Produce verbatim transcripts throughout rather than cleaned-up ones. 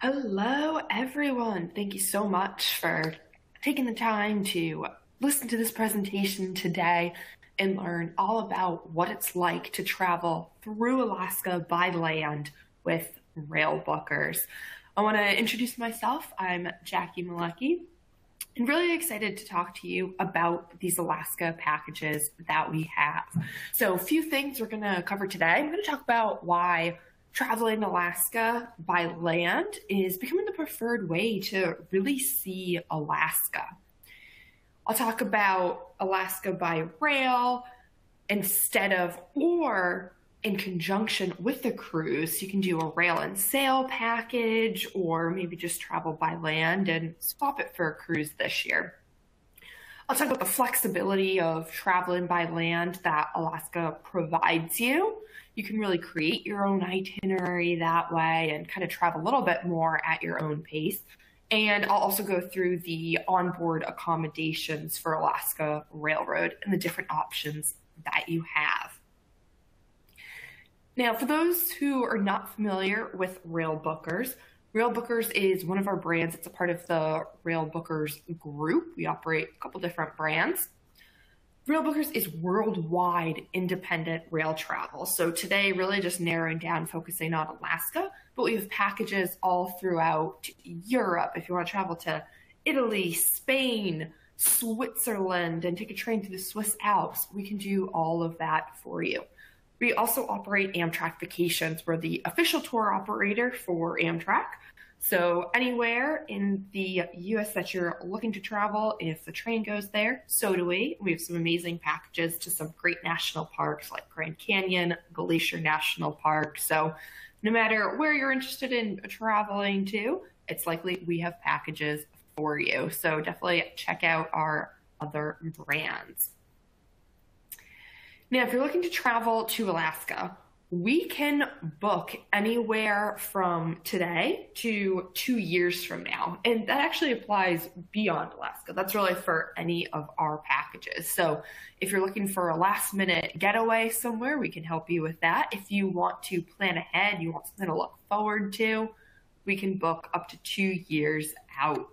Hello, everyone. Thank you so much for taking the time to listen to this presentation today and learn all about what it's like to travel through Alaska by land with Railbookers. I want to introduce myself. I'm Jackie Malecki, and really excited to talk to you about these Alaska packages that we have. So a few things we're going to cover today. I'm going to talk about why traveling Alaska by land is becoming the preferred way to really see Alaska. I'll talk about Alaska by rail instead of or in conjunction with the cruise. You can do a rail and sail package or maybe just travel by land and swap it for a cruise this year. I'll talk about the flexibility of traveling by land that Alaska provides you. You can really create your own itinerary that way and kind of travel a little bit more at your own pace. And I'll also go through the onboard accommodations for Alaska Railroad and the different options that you have. Now, for those who are not familiar with Railbookers, Railbookers is one of our brands. It's a part of the Railbookers group. We operate a couple different brands. Railbookers is worldwide independent rail travel. So today, really just narrowing down, focusing on Alaska, but we have packages all throughout Europe. If you want to travel to Italy, Spain, Switzerland, and take a train to the Swiss Alps, we can do all of that for you. We also operate Amtrak Vacations. We're the official tour operator for Amtrak. So anywhere in the U S that you're looking to travel, if the train goes there, so do we. We have some amazing packages to some great national parks like Grand Canyon, Glacier National Park. So no matter where you're interested in traveling to, it's likely we have packages for you. So definitely check out our other brands. Now, if you're looking to travel to Alaska, we can book anywhere from today to two years from now. And that actually applies beyond Alaska. That's really for any of our packages. So if you're looking for a last minute getaway somewhere, we can help you with that. If you want to plan ahead, you want something to look forward to, we can book up to two years out.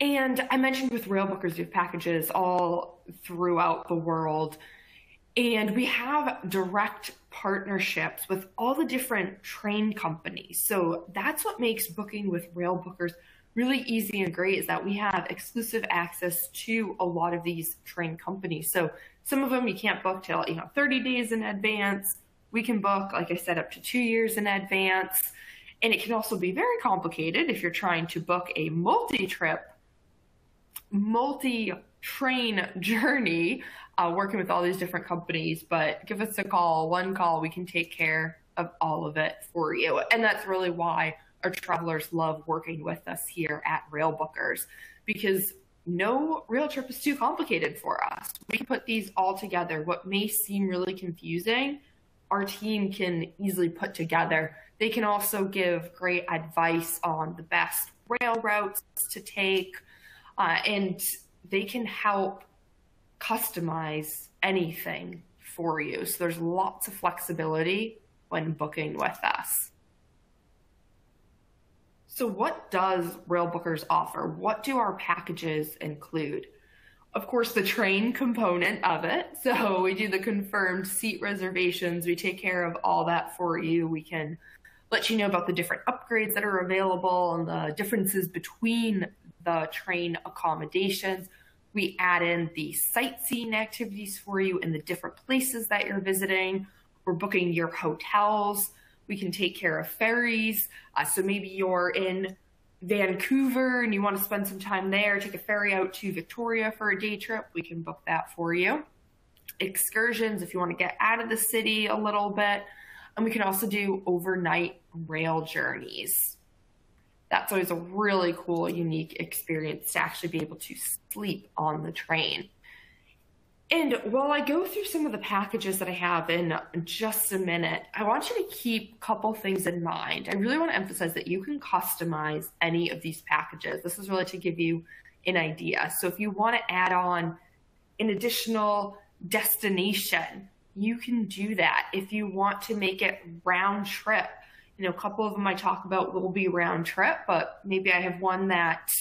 And I mentioned with Railbookers, we have packages all throughout the world. And we have direct partnerships with all the different train companies. So that's what makes booking with Railbookers really easy and great, is that we have exclusive access to a lot of these train companies. So some of them you can't book till, you know, thirty days in advance. We can book, like I said, up to two years in advance. And it can also be very complicated if you're trying to book a multi-trip, multi train journey, uh, working with all these different companies. But give us a call, one call, we can take care of all of it for you. And that's really why our travelers love working with us here at Railbookers, because no rail trip is too complicated for us. We can put these all together. What may seem really confusing, our team can easily put together. They can also give great advice on the best rail routes to take, uh, and they can help customize anything for you. So there's lots of flexibility when booking with us. So what does Railbookers offer? What do our packages include? Of course, the train component of it. So we do the confirmed seat reservations. We take care of all that for you. We can let you know about the different upgrades that are available and the differences between the train accommodations. We add in the sightseeing activities for you in the different places that you're visiting. We're booking your hotels. We can take care of ferries. Uh, so maybe you're in Vancouver and you want to spend some time there, take a ferry out to Victoria for a day trip. We can book that for you. Excursions, if you want to get out of the city a little bit. And we can also do overnight rail journeys. That's always a really cool, unique experience to actually be able to sleep on the train. And while I go through some of the packages that I have in just a minute, I want you to keep a couple things in mind. I really want to emphasize that you can customize any of these packages. This is really to give you an idea. So if you want to add on an additional destination, you can do that if you want to make it round trip. You know, a couple of them I talk about will be round trip, but maybe I have one that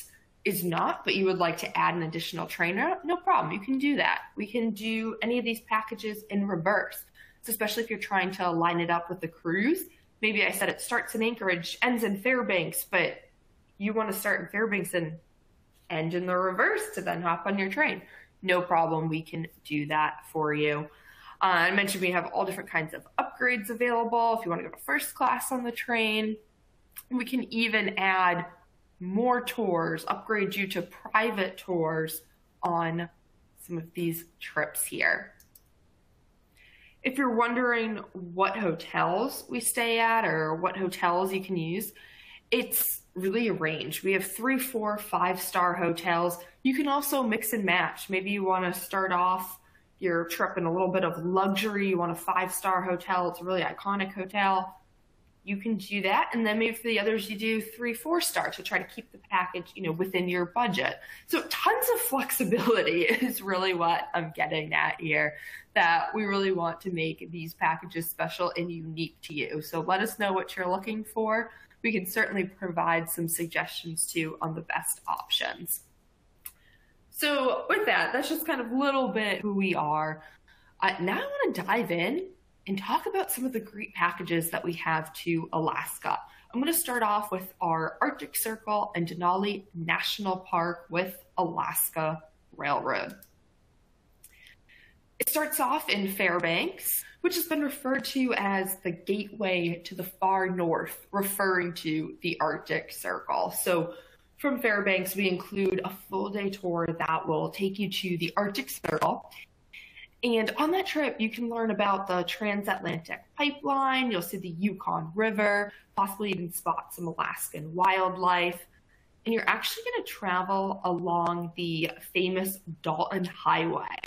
is not, but you would like to add an additional trainer. No problem. You can do that. We can do any of these packages in reverse. So especially if you're trying to line it up with the cruise, maybe I said it starts in Anchorage, ends in Fairbanks, but you want to start in Fairbanks and end in the reverse to then hop on your train. No problem. We can do that for you. Uh, I mentioned we have all different kinds of upgrades available if you want to go to first class on the train. We can even add more tours, upgrade you to private tours on some of these trips here. If you're wondering what hotels we stay at or what hotels you can use, it's really a range. We have three, four, five-star hotels. You can also mix and match. Maybe you want to start off your trip in a little bit of luxury, you want a five-star hotel, it's a really iconic hotel, you can do that. And then maybe for the others, you do three, four star to try to keep the package, you know, within your budget. So tons of flexibility is really what I'm getting at here, that we really want to make these packages special and unique to you. So let us know what you're looking for. We can certainly provide some suggestions too on the best options. So with that, that's just kind of a little bit who we are. Uh, now I want to dive in and talk about some of the great packages that we have to Alaska. I'm going to start off with our Arctic Circle and Denali National Park with Alaska Railroad. It starts off in Fairbanks, which has been referred to as the gateway to the far north, referring to the Arctic Circle. So from Fairbanks, we include a full day tour that will take you to the Arctic Circle. And on that trip, you can learn about the Transatlantic Pipeline, you'll see the Yukon River, possibly even spot some Alaskan wildlife. And you're actually going to travel along the famous Dalton Highway.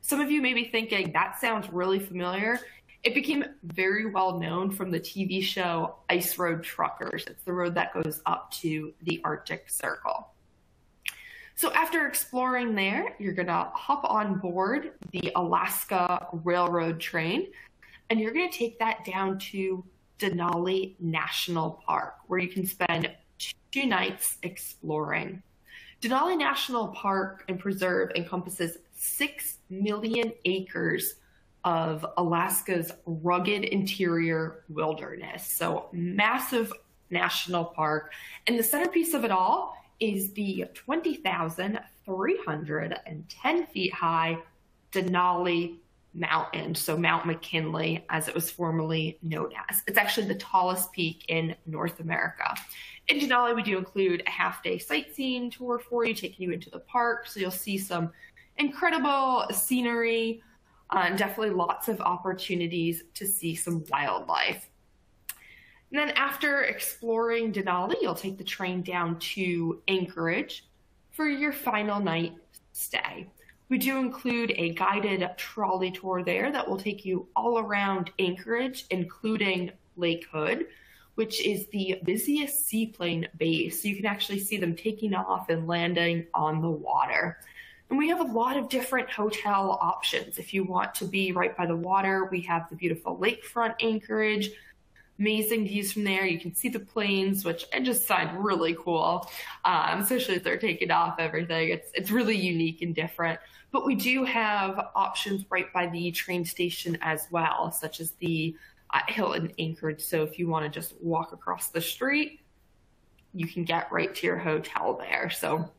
Some of you may be thinking, that sounds really familiar. It became very well known from the T V show Ice Road Truckers. It's the road that goes up to the Arctic Circle. So after exploring there, you're going to hop on board the Alaska Railroad train, and you're going to take that down to Denali National Park, where you can spend two nights exploring. Denali National Park and Preserve encompasses six million acres of Alaska's rugged interior wilderness. So massive national park. And the centerpiece of it all is the twenty thousand three hundred ten feet high Denali Mountain. So Mount McKinley, as it was formerly known as. It's actually the tallest peak in North America. In Denali, we do include a half day sightseeing tour for you, taking you into the park. So you'll see some incredible scenery, Um, definitely lots of opportunities to see some wildlife. And then after exploring Denali, you'll take the train down to Anchorage for your final night stay. We do include a guided trolley tour there that will take you all around Anchorage, including Lake Hood, which is the busiest seaplane base. So you can actually see them taking off and landing on the water. And we have a lot of different hotel options. If you want to be right by the water, we have the beautiful lakefront Anchorage, amazing views from there. You can see the planes, which I just find really cool, um, especially if they're taking off everything. It's, it's really unique and different. But we do have options right by the train station as well, such as the uh, Hilton Anchorage. So if you want to just walk across the street, you can get right to your hotel there. So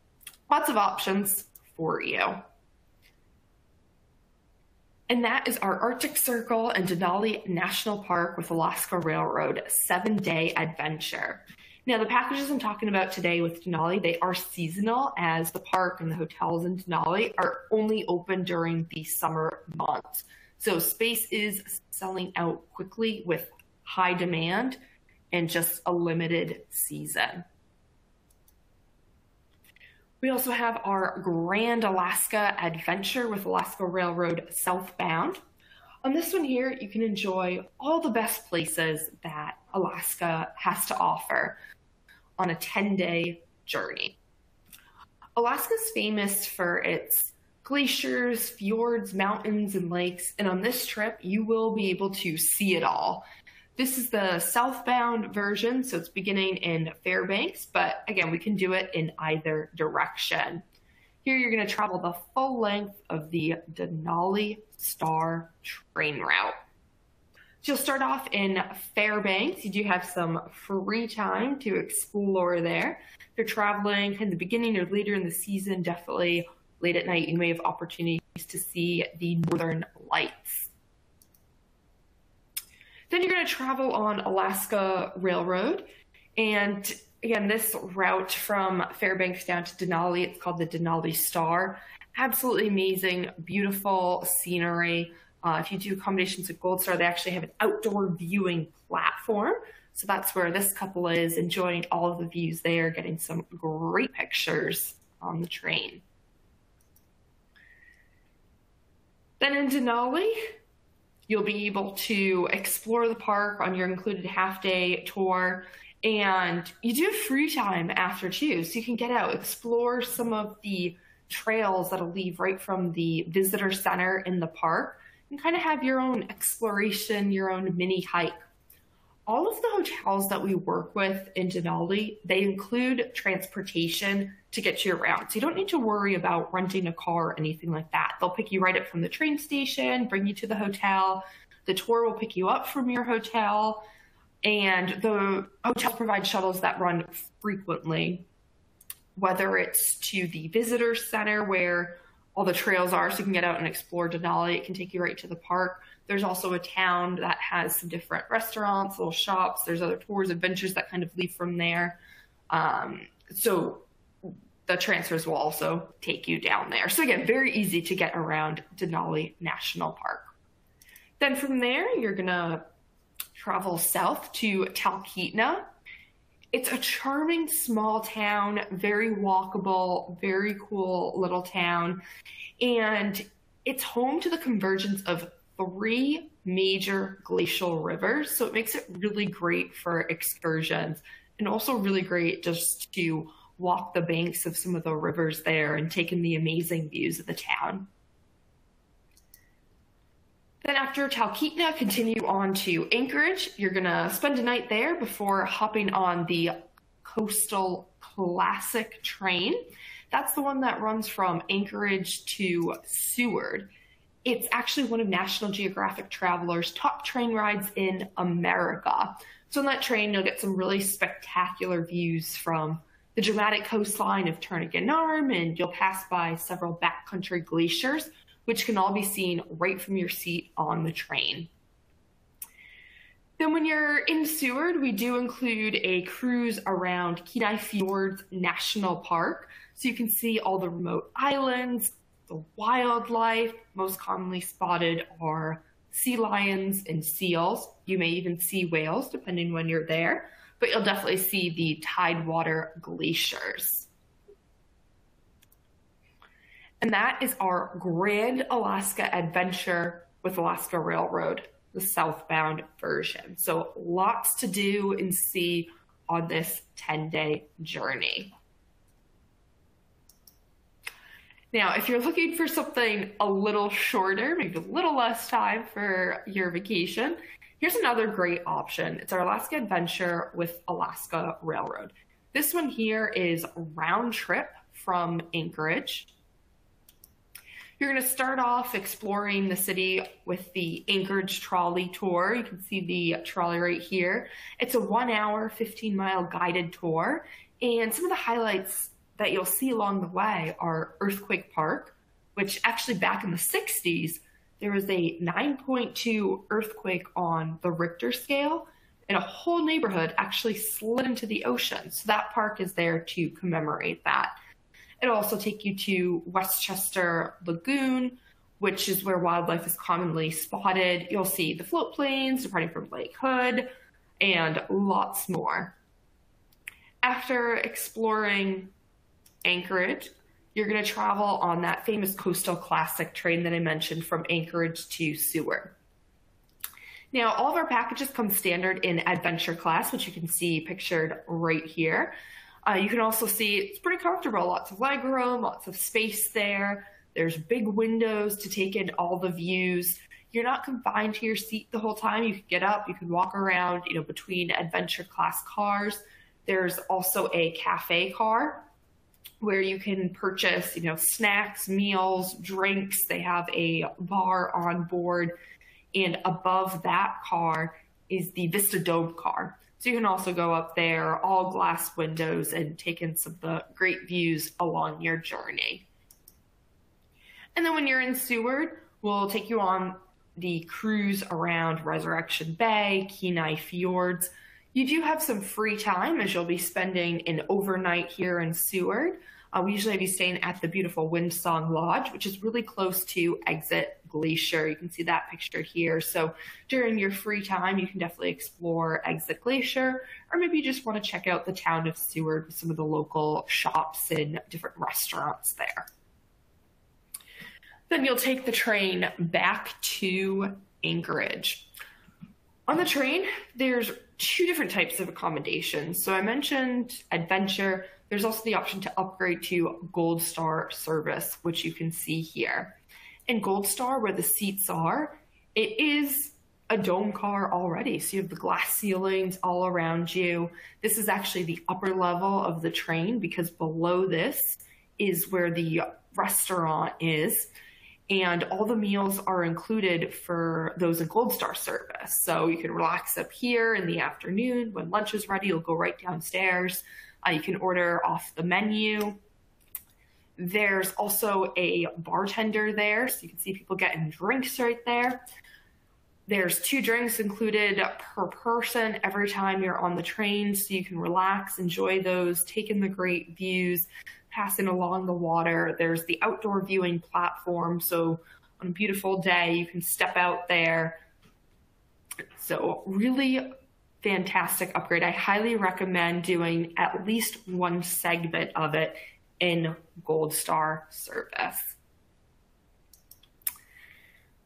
lots of options for you. And that is our Arctic Circle and Denali National Park with Alaska Railroad seven-day adventure. Now, the packages I'm talking about today with Denali, they are seasonal, as the park and the hotels in Denali are only open during the summer months. So space is selling out quickly with high demand and just a limited season. We also have our Grand Alaska Adventure with Alaska Railroad Southbound. On this one here, you can enjoy all the best places that Alaska has to offer on a ten-day journey. Alaska's famous for its glaciers, fjords, mountains, and lakes, and on this trip, you will be able to see it all. This is the southbound version, so it's beginning in Fairbanks, but again, we can do it in either direction. Here you're going to travel the full length of the Denali Star train route. So you'll start off in Fairbanks. You do have some free time to explore there. If you're traveling in the beginning or later in the season, definitely late at night, you may have opportunities to see the northern lights. Then you're going to travel on Alaska Railroad. And again, this route from Fairbanks down to Denali, it's called the Denali Star. Absolutely amazing, beautiful scenery. Uh, if you do accommodations at Gold Star, they actually have an outdoor viewing platform. So that's where this couple is, enjoying all of the views there, getting some great pictures on the train. Then in Denali, you'll be able to explore the park on your included half-day tour. And you do have free time after, too, so you can get out, explore some of the trails that'll leave right from the visitor center in the park, and kind of have your own exploration, your own mini hike. All of the hotels that we work with in Denali, they include transportation to get you around. So you don't need to worry about renting a car or anything like that. They'll pick you right up from the train station, bring you to the hotel. The tour will pick you up from your hotel, and the hotels provide shuttles that run frequently, whether it's to the visitor center where all the trails are, so you can get out and explore Denali. It can take you right to the park. There's also a town that has some different restaurants, little shops. There's other tours, adventures that kind of leave from there. Um, so the transfers will also take you down there. So again, very easy to get around Denali National Park. Then from there, you're gonna travel south to Talkeetna. It's a charming small town, very walkable, very cool little town. And it's home to the convergence of three major glacial rivers. So it makes it really great for excursions, and also really great just to walk the banks of some of the rivers there and take in the amazing views of the town. Then after Talkeetna, continue on to Anchorage. You're going to spend a night there before hopping on the Coastal Classic train. That's the one that runs from Anchorage to Seward. It's actually one of National Geographic Traveler's top train rides in America. So on that train, you'll get some really spectacular views from the dramatic coastline of Turnagain Arm, and you'll pass by several backcountry glaciers, which can all be seen right from your seat on the train. Then when you're in Seward, we do include a cruise around Kenai Fjords National Park. So you can see all the remote islands, the wildlife. Most commonly spotted are sea lions and seals. You may even see whales, depending when you're there, but you'll definitely see the tidewater glaciers. And that is our Grand Alaska Adventure with Alaska Railroad, the southbound version. So lots to do and see on this ten-day journey. Now, if you're looking for something a little shorter, maybe a little less time for your vacation, here's another great option. It's our Alaska Adventure with Alaska Railroad. This one here is round trip from Anchorage. You're going to start off exploring the city with the Anchorage trolley tour. You can see the trolley right here. It's a one hour, fifteen mile guided tour. And some of the highlights that you'll see along the way are Earthquake Park, which actually back in the sixties, there was a nine point two earthquake on the Richter scale, and a whole neighborhood actually slid into the ocean. So that park is there to commemorate that. It'll also take you to Westchester Lagoon, which is where wildlife is commonly spotted. You'll see the float planes departing from Lake Hood and lots more. After exploring Anchorage, you're going to travel on that famous Coastal Classic train that I mentioned from Anchorage to Seward. Now, all of our packages come standard in Adventure Class, which you can see pictured right here. Uh, you can also see it's pretty comfortable, lots of legroom, lots of space there. There's big windows to take in all the views. You're not confined to your seat the whole time. You can get up, you can walk around, you know, between Adventure Class cars. There's also a cafe car where you can purchase, you know, snacks, meals, drinks. They have a bar on board, and above that car is the Vista Dome car. So you can also go up there, all glass windows, and take in some of the great views along your journey. And then when you're in Seward, we'll take you on the cruise around Resurrection Bay, Kenai Fjords. You do have some free time, as you'll be spending an overnight here in Seward. Uh, we usually have you staying at the beautiful Windsong Lodge, which is really close to Exit Glacier. You can see that pictured here. So during your free time, you can definitely explore Exit Glacier, or maybe you just want to check out the town of Seward, some of the local shops and different restaurants there. Then you'll take the train back to Anchorage. On the train, there's two different types of accommodations. So I mentioned Adventure. There's also the option to upgrade to Gold Star service, which you can see here. In Gold Star, where the seats are, it is a dome car already. So you have the glass ceilings all around you. This is actually the upper level of the train, because below this is where the restaurant is. And all the meals are included for those in Gold Star service. So you can relax up here in the afternoon. When lunch is ready, you'll go right downstairs. Uh, you can order off the menu. There's also a bartender there, so you can see people getting drinks right there. There's two drinks included per person every time you're on the train, so you can relax, enjoy those, take in the great views, passing along the water. There's the outdoor viewing platform, so on a beautiful day, you can step out there. So really fantastic upgrade. I highly recommend doing at least one segment of it in Gold Star service.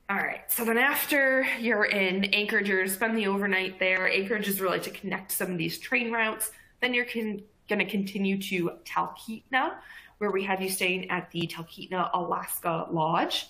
All right, so then after you're in Anchorage, you're gonna spend the overnight there. Anchorage is really to connect some of these train routes. Then you're con gonna continue to Talkeetna, where we have you staying at the Talkeetna Alaska Lodge.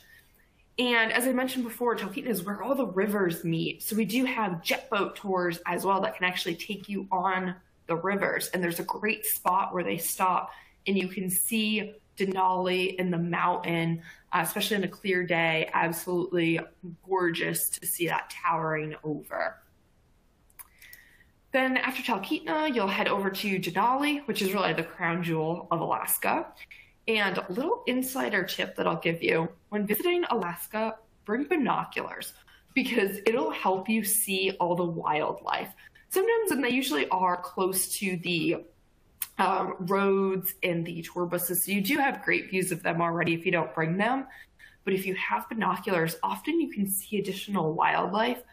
And as I mentioned before, Talkeetna is where all the rivers meet. So we do have jet boat tours as well that can actually take you on the rivers. And there's a great spot where they stop and you can see Denali in the mountain, uh, especially on a clear day. Absolutely gorgeous to see that towering over. Then after Talkeetna, you'll head over to Denali, which is really the crown jewel of Alaska. And a little insider tip that I'll give you, when visiting Alaska, bring binoculars, because it'll help you see all the wildlife. Sometimes, and they usually are close to the um, roads and the tour buses, so you do have great views of them already if you don't bring them. But if you have binoculars, often you can see additional wildlife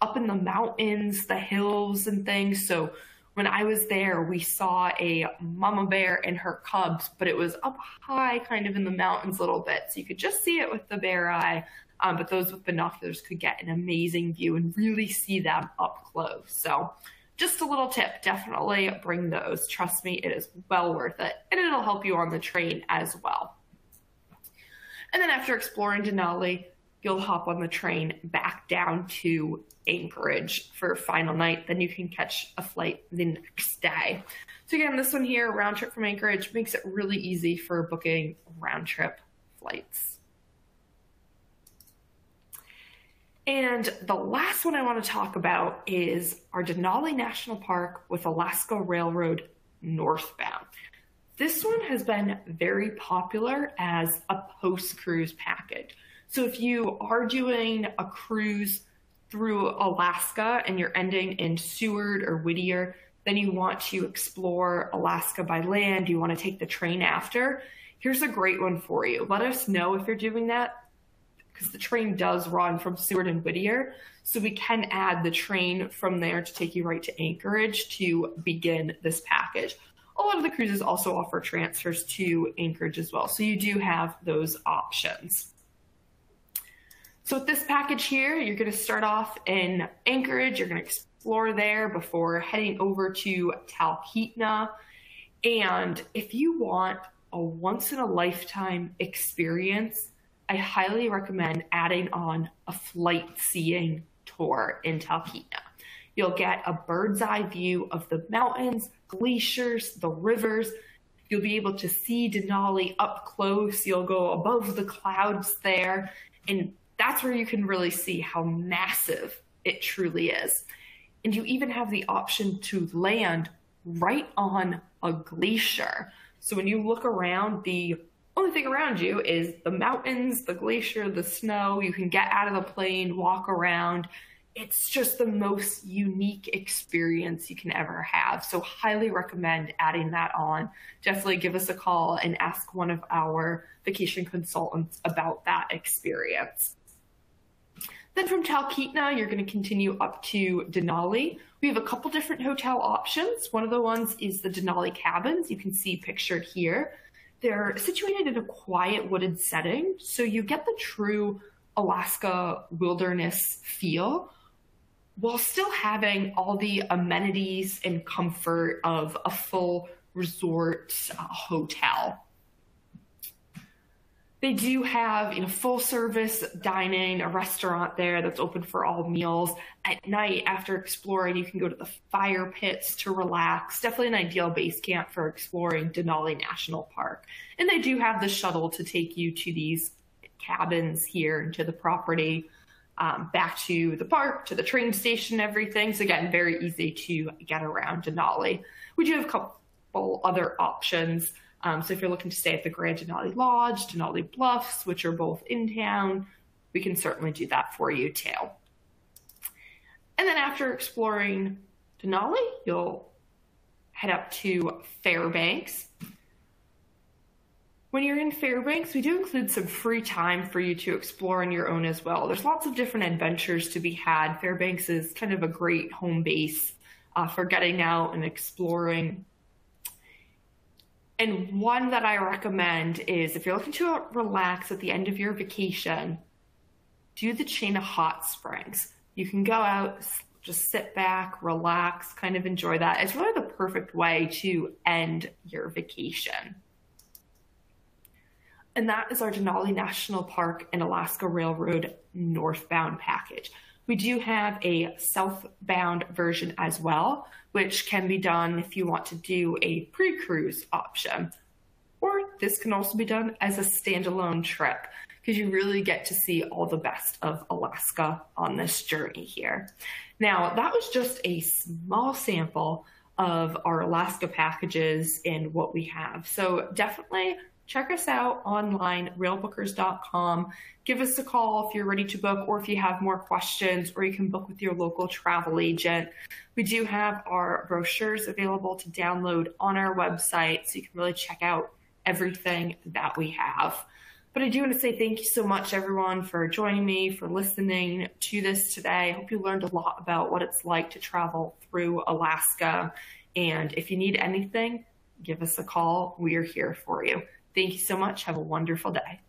up in the mountains, the hills and things. So when I was there, we saw a mama bear and her cubs, but it was up high, kind of in the mountains a little bit. So you could just see it with the bare eye, um, but those with binoculars could get an amazing view and really see them up close. So just a little tip, definitely bring those. Trust me, it is well worth it. And it'll help you on the train as well. And then after exploring Denali, you'll hop on the train back down to Anchorage for a final night. Then you can catch a flight the next day. So again, this one here, round trip from Anchorage, makes it really easy for booking round trip flights. And the last one I want to talk about is our Denali National Park with Alaska Railroad northbound. This one has been very popular as a post-cruise package. So if you are doing a cruise through Alaska and you're ending in Seward or Whittier, then you want to explore Alaska by land, you want to take the train after, here's a great one for you. Let us know if you're doing that, because the train does run from Seward and Whittier, so we can add the train from there to take you right to Anchorage to begin this package. A lot of the cruises also offer transfers to Anchorage as well, so you do have those options. So with this package here, you're going to start off in Anchorage. You're going to explore there before heading over to Talkeetna. And if you want a once in a lifetime experience, I highly recommend adding on a flight seeing tour in Talkeetna. You'll get a bird's eye view of the mountains, glaciers, the rivers. You'll be able to see Denali up close. You'll go above the clouds there. And that's where you can really see how massive it truly is. And you even have the option to land right on a glacier. So when you look around, the only thing around you is the mountains, the glacier, the snow. You can get out of the plane, walk around. It's just the most unique experience you can ever have. So highly recommend adding that on. Definitely give us a call and ask one of our vacation consultants about that experience. Then from Talkeetna, you're going to continue up to Denali. We have a couple different hotel options. One of the ones is the Denali Cabins, you can see pictured here. They're situated in a quiet wooded setting, so you get the true Alaska wilderness feel while still having all the amenities and comfort of a full resort uh, hotel. They do have, you know, full service dining, a restaurant there that's open for all meals. At night, after exploring, you can go to the fire pits to relax. Definitely an ideal base camp for exploring Denali National Park. And they do have the shuttle to take you to these cabins here into the property, um, back to the park, to the train station, everything. So again, very easy to get around Denali. We do have a couple other options. Um, so if you're looking to stay at the Grand Denali Lodge, Denali Bluffs, which are both in town, we can certainly do that for you too. And then after exploring Denali, you'll head up to Fairbanks. When you're in Fairbanks, we do include some free time for you to explore on your own as well. There's lots of different adventures to be had. Fairbanks is kind of a great home base uh, for getting out and exploring. And one that I recommend is if you're looking to relax at the end of your vacation, do the chain of hot springs. You can go out, just sit back, relax, kind of enjoy that. It's really the perfect way to end your vacation. And that is our Denali National Park and Alaska Railroad northbound package. We do have a southbound version as well, which can be done if you want to do a pre-cruise option. Or this can also be done as a standalone trip because you really get to see all the best of Alaska on this journey here. Now, that was just a small sample of our Alaska packages and what we have. So definitely check us out online, railbookers dot com. Give us a call if you're ready to book or if you have more questions, or you can book with your local travel agent. We do have our brochures available to download on our website, so you can really check out everything that we have. But I do want to say thank you so much, everyone, for joining me, for listening to this today. I hope you learned a lot about what it's like to travel through Alaska. And if you need anything, give us a call. We are here for you. Thank you so much. Have a wonderful day.